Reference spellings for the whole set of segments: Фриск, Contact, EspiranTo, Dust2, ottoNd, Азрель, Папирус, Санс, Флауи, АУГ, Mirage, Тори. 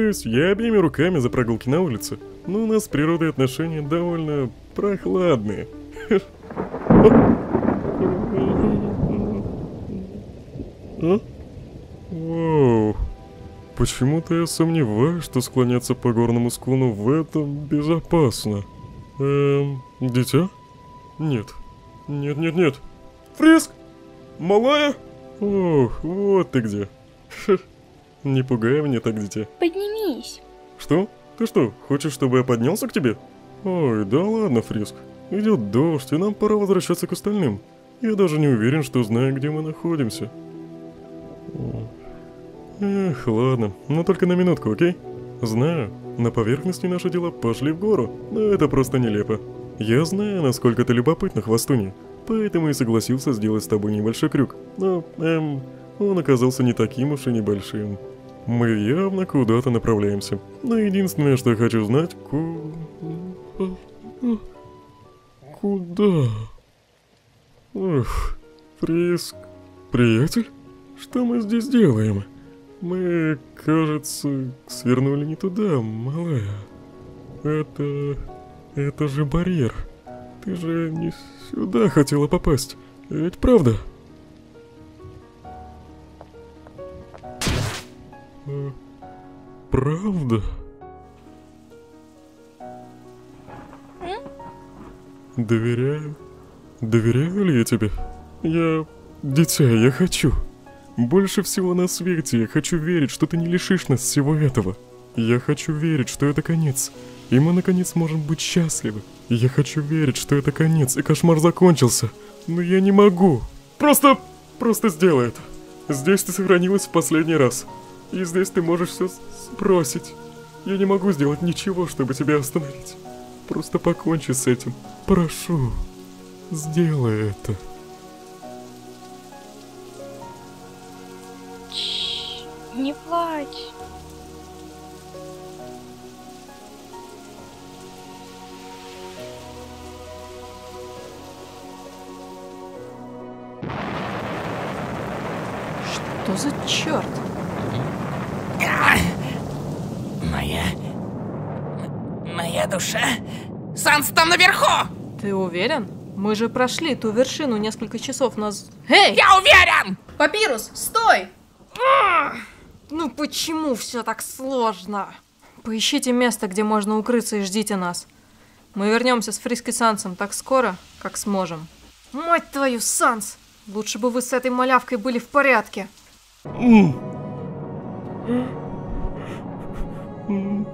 хвастаюсь, я обеими руками за прогулки на улице. Но у нас с природой отношения довольно прохладные. Вау. Почему-то я сомневаюсь, что склоняться по горному склону в этом безопасно. Дитя? Нет. Нет. Фриск! Малая? Ох, вот ты где. Не пугай меня так, дитя. Поднимись. Что? Ты что, хочешь, чтобы я поднялся к тебе? Ой, да ладно, Фриск. Идет дождь, и нам пора возвращаться к остальным. Я даже не уверен, что знаю, где мы находимся. Эх, ладно, но только на минутку, окей? Знаю, на поверхности наши дела пошли в гору, но это просто нелепо. Я знаю, насколько ты любопытна, хвастунья, поэтому и согласился сделать с тобой небольшой крюк. Но, он оказался не таким уж и небольшим. Мы явно куда-то направляемся. Но единственное, что я хочу знать, куда? Ух, Фриск... Приятель? Что мы здесь делаем? Мы, кажется, свернули не туда, малая. Это же барьер. Ты же не сюда хотела попасть. Ведь правда? Правда? Доверяю. Доверяю ли я тебе? Я... Дитя, я хочу. Больше всего на свете я хочу верить, что ты не лишишь нас всего этого. Я хочу верить, что это конец. И мы наконец можем быть счастливы. Я хочу верить, что это конец, и кошмар закончился. Но я не могу. Просто сделай это. Здесь ты сохранилась в последний раз. И здесь ты можешь все спросить. Я не могу сделать ничего, чтобы тебя остановить. Просто покончи с этим. Прошу, сделай это. Не плачь. Что за черт? Моя душа? Санс там наверху! Ты уверен? Мы же прошли ту вершину несколько часов назад. Эй! Я уверен! Папирус, стой! Ну почему все так сложно? Поищите место, где можно укрыться, и ждите нас. Мы вернемся с Фриск и Сансом так скоро, как сможем. Мать твою, Санс! Лучше бы вы с этой малявкой были в порядке.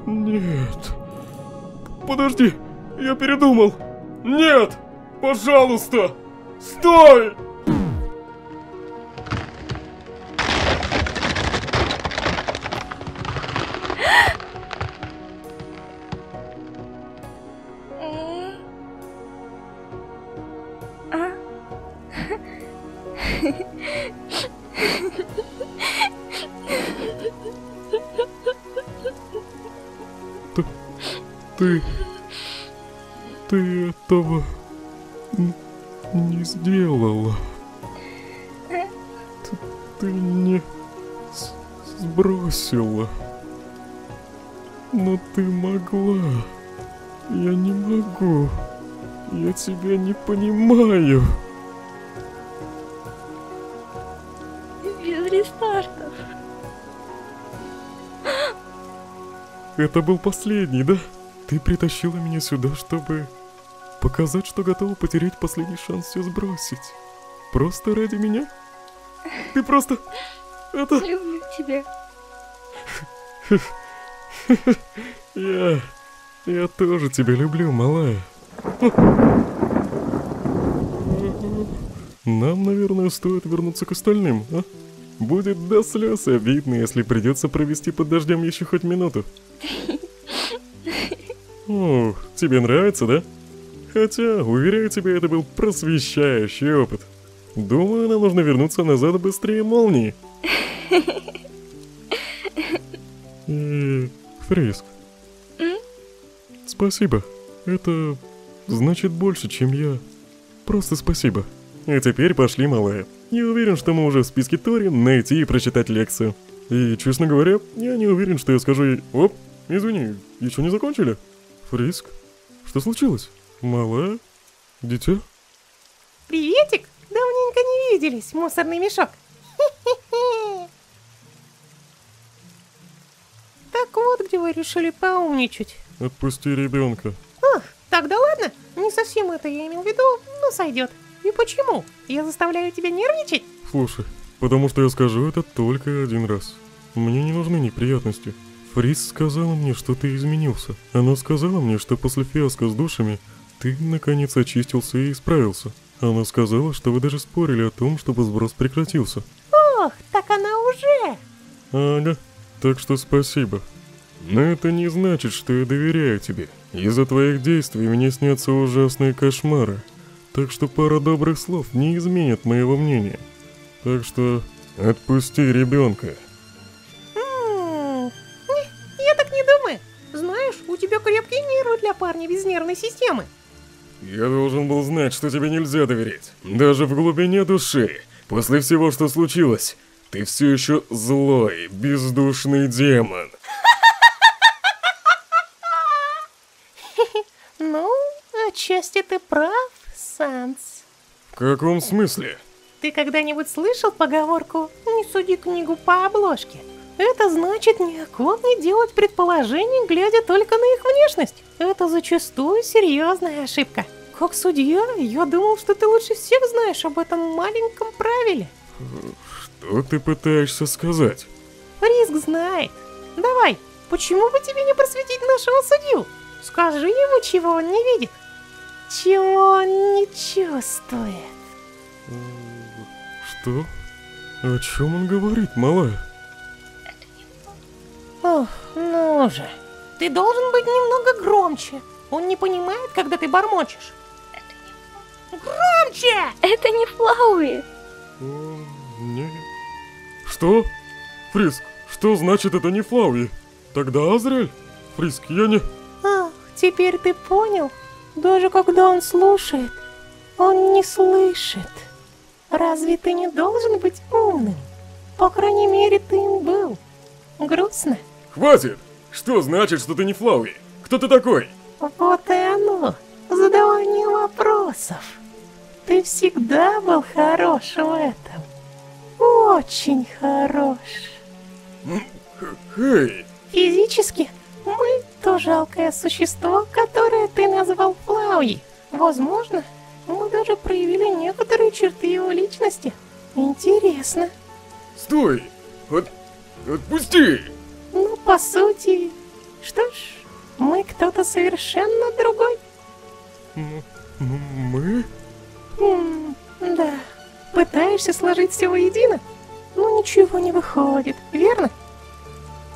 Нет. Подожди, я передумал. Нет! Пожалуйста! Стой! Ты этого не сделала. Ты не сбросила. Но ты могла. Я не могу. Я тебя не понимаю. Без рестартов. Это был последний, да? Ты притащила меня сюда, чтобы показать, что готова потерять последний шанс все сбросить. Просто ради меня? Ты просто... Это... Люблю тебя. Я тоже тебя люблю, малая. Нам, наверное, стоит вернуться к остальным, а? Будет до слез обидно, если придется провести под дождем еще хоть минуту. Ох, тебе нравится, да? Хотя, уверяю тебя, это был просвещающий опыт. Думаю, нам нужно вернуться назад быстрее молнии. И... Фриск. Спасибо. Это... значит больше, чем я. Просто спасибо. А теперь пошли, малая. Я уверен, что мы уже в списке Тори найти и прочитать лекцию. И, честно говоря, я не уверен, что я скажу ей... Оп, извини, еще не закончили? Фриск, что случилось? Малая? Дитя? Приветик! Давненько не виделись, мусорный мешок. Так вот, где вы решили поумничать. Отпусти ребенка. Ах, тогда ладно. Не совсем это я имел в виду, но сойдет. И почему? Я заставляю тебя нервничать? Слушай, потому что я скажу это только один раз. Мне не нужны неприятности. Фрис сказала мне, что ты изменился. Она сказала мне, что после фиаско с душами ты наконец очистился и исправился. Она сказала, что вы даже спорили о том, чтобы сброс прекратился. Ох, так она уже! Ага, так что спасибо. Но это не значит, что я доверяю тебе. Из-за твоих действий мне снятся ужасные кошмары. Так что пара добрых слов не изменит моего мнения. Так что отпусти ребенка. Я так не думаю. Знаешь, у тебя крепкие нервы для парня без нервной системы. Я должен был знать, что тебе нельзя доверять. Даже в глубине души, после всего, что случилось, ты все еще злой, бездушный демон. Ну, отчасти ты прав, Санс. В каком смысле? Ты когда-нибудь слышал поговорку «не суди книгу по обложке»? Это значит неохотно делать предположения, глядя только на их внешность. Это зачастую серьезная ошибка. Как судья, я думал, что ты лучше всех знаешь об этом маленьком правиле. Что ты пытаешься сказать? Фриск знает. Давай, почему бы тебе не просветить нашего судью? Скажи ему, чего он не видит. Чего он не чувствует. Что? О чем он говорит, малая? Ох, ну же. Ты должен быть немного громче. Он не понимает, когда ты бормочешь. Громче! Это не Флауи. Что? Фриск, что значит это не Флауи? Тогда Азрель? Фриск, я не... Ах, теперь ты понял? Даже когда он слушает, он не слышит. Разве ты не должен быть умным? По крайней мере, ты им был. Грустно? Хватит! Что значит, что ты не Флауи? Кто ты такой? Вот и оно. Задавание вопросов. Ты всегда был хорош в этом. Очень хорош. Эй! Физически мы то жалкое существо, которое ты назвал Флауи. Возможно, мы даже проявили некоторые черты его личности. Интересно. Стой! Отпусти! Ну, по сути, что ж, мы кто-то совершенно другой. Мы? Да. Пытаешься сложить все воедино, но ничего не выходит, верно?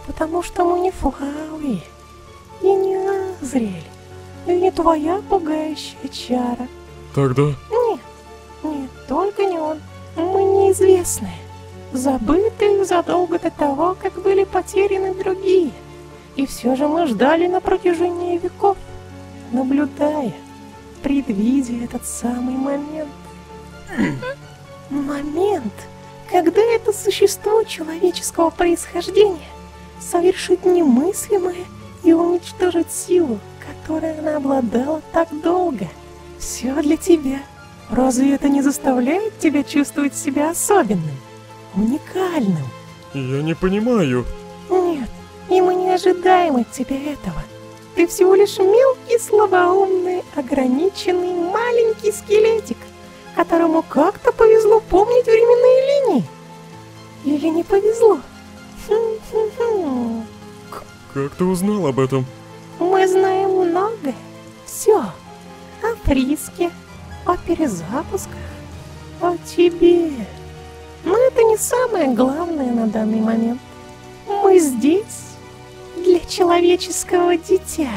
Потому что мы не Флауи, и не Азрель, и не твоя пугающая чара. Тогда? Нет, нет, только не он. Мы неизвестные. Забытые задолго до того, как были потеряны другие. И все же мы ждали на протяжении веков, наблюдая, предвидя этот самый момент. Момент, когда это существо человеческого происхождения совершит немыслимое и уничтожит силу, которой она обладала так долго. Все для тебя. Разве это не заставляет тебя чувствовать себя особенным? Уникальным. Я не понимаю. Нет, и мы не ожидаем от тебя этого. Ты всего лишь мелкий, слабоумный, ограниченный, маленький скелетик, которому как-то повезло помнить временные линии. Или не повезло? Как ты узнал об этом? Мы знаем многое. Все. О Фриске, о перезапусках, о тебе. Но это не самое главное на данный момент. Мы здесь для человеческого дитя.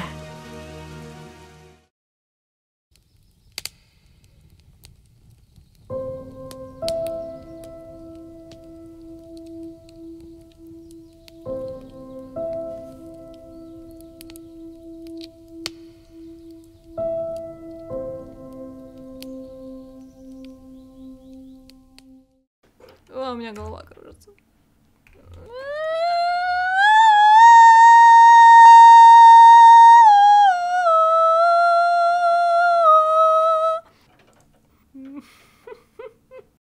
У меня голова.